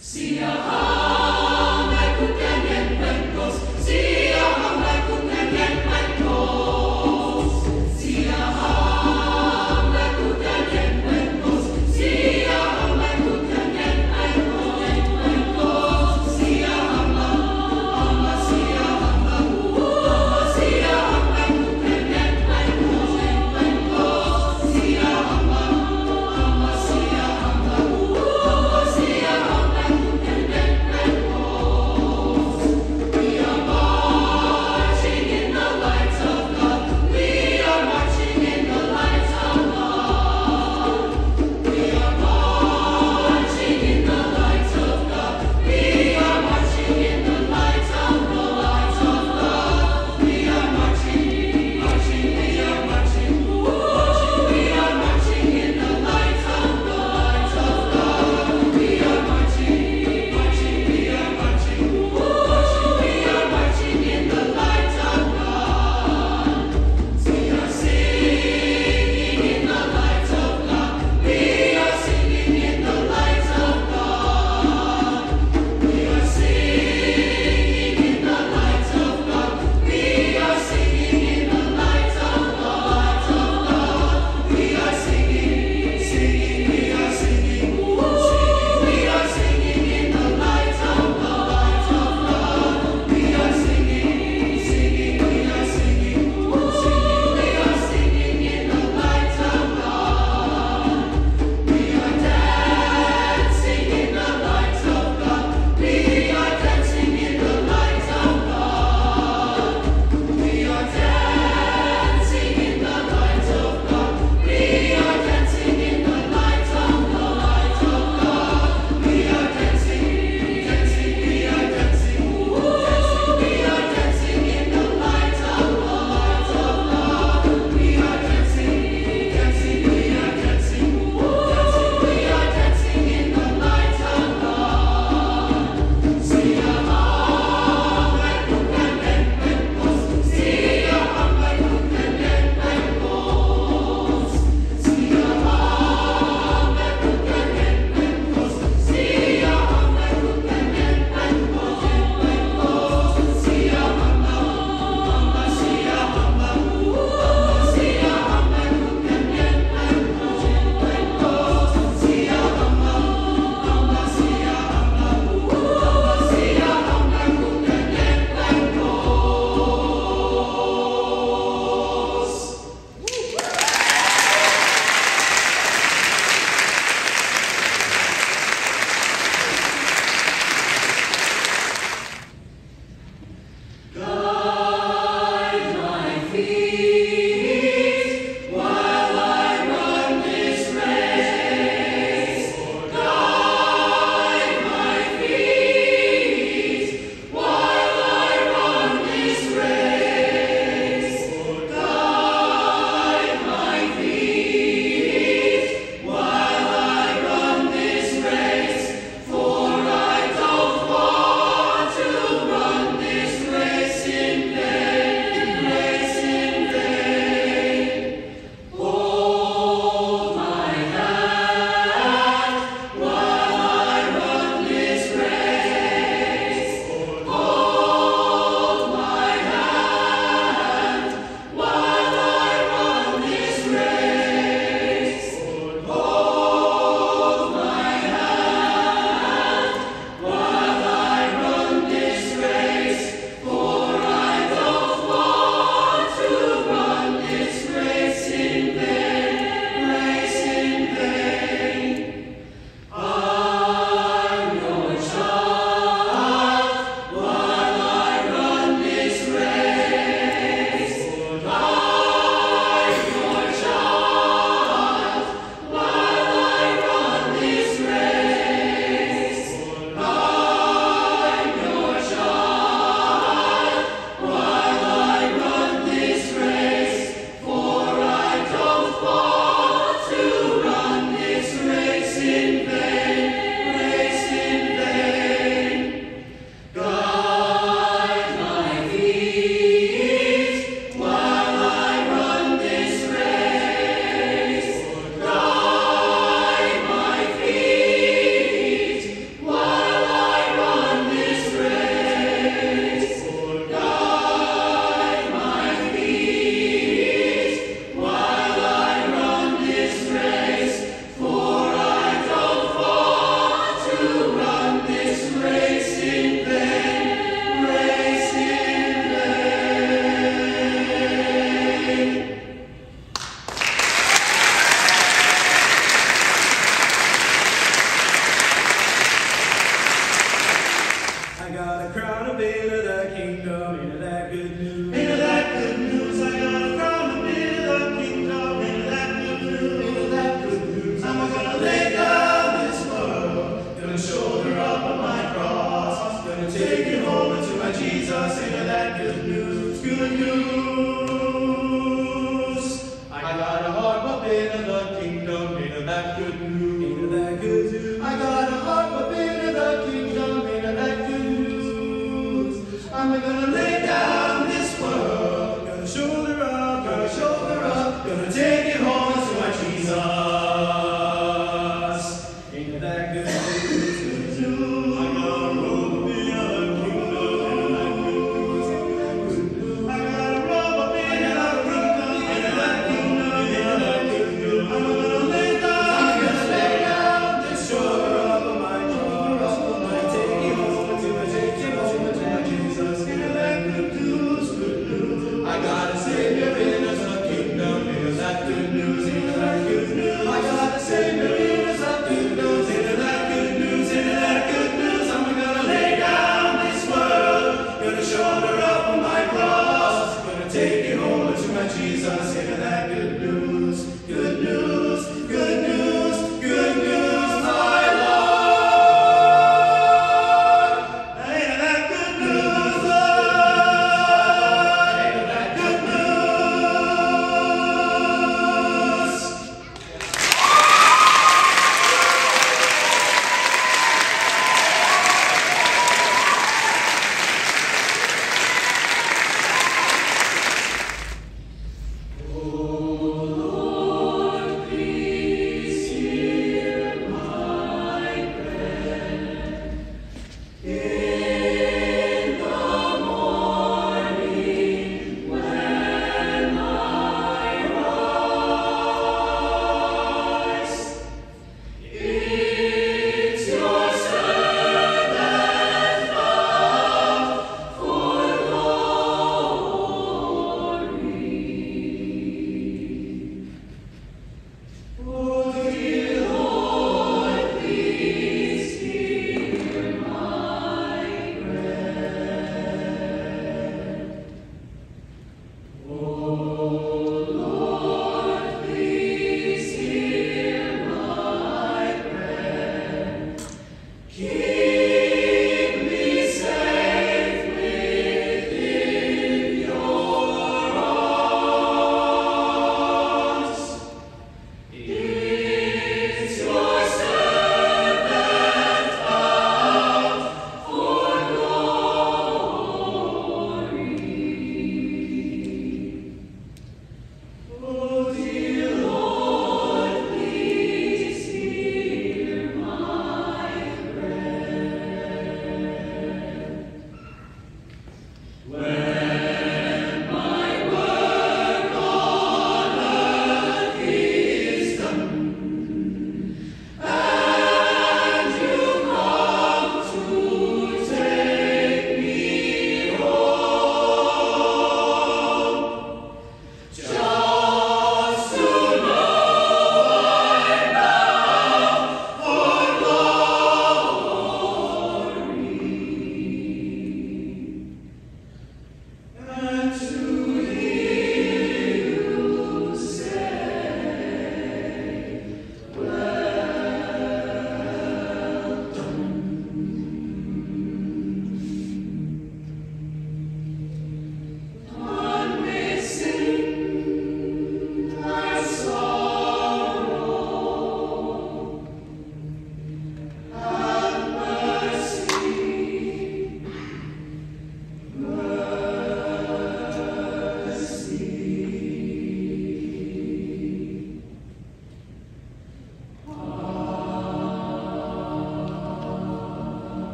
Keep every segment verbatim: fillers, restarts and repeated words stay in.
See you home. Jesus, ain't that good news, good news. I got a heart up in the kingdom, ain't that good news, ain't that good news. I got a heart up in the kingdom, ain't that good news. I'm gonna lay down this world, gonna shoulder up, gonna shoulder up, gonna take it home to my Jesus. Ain't that good news, good news. I got a heart up in the kingdom. Thank you.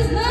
is not.